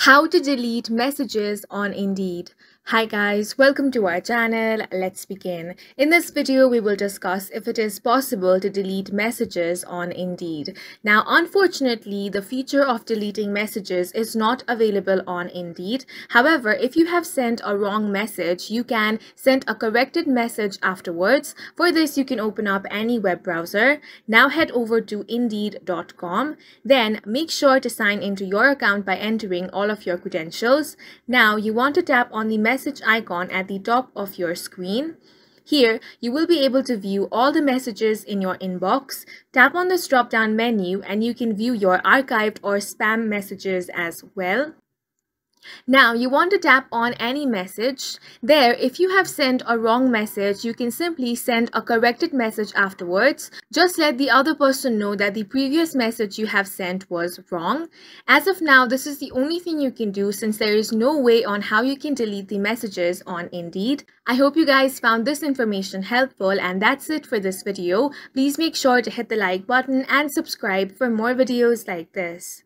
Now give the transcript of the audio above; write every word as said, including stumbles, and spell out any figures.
How to delete messages on Indeed. Hi guys, welcome to our channel. Let's begin. In this video, we will discuss if it is possible to delete messages on Indeed. Now, unfortunately, the feature of deleting messages is not available on Indeed. However, if you have sent a wrong message, you can send a corrected message afterwards. For this, you can open up any web browser. Now head over to indeed dot com. Then make sure to sign into your account by entering all of your credentials. Now you want to tap on the message icon at the top of your screen. Here you will be able to view all the messages in your inbox. Tap on this drop down menu and you can view your archived or spam messages as well. Now you want to tap on any message. There, if you have sent a wrong message, you can simply send a corrected message afterwards. Just let the other person know that the previous message you have sent was wrong. As of now, this is the only thing you can do since there is no way on how you can delete the messages on Indeed. I hope you guys found this information helpful, and that's it for this video. Please make sure to hit the like button and subscribe for more videos like this.